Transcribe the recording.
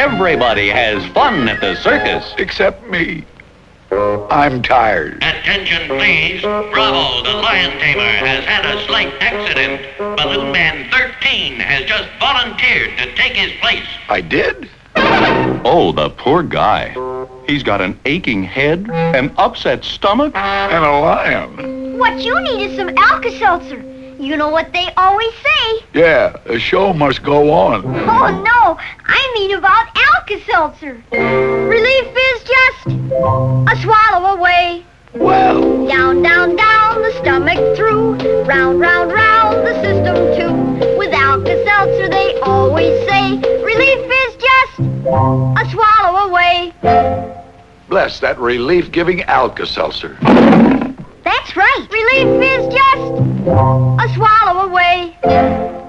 Everybody has fun at the circus. Except me. I'm tired. Attention, please. Bravo, the lion tamer has had a slight accident, but little man 13 has just volunteered to take his place. I did? Oh, the poor guy. He's got an aching head, an upset stomach, and a lion. What you need is some Alka-Seltzer. You know what they always say. Yeah, the show must go on. Oh, no. I mean about Alka-Seltzer. Relief is just a swallow away. Well. Down, down, down, the stomach through. Round, round, round, the system too. With Alka-Seltzer, they always say, relief is just a swallow away. Bless that relief-giving Alka-Seltzer. That's right. Relief is just a swallow away.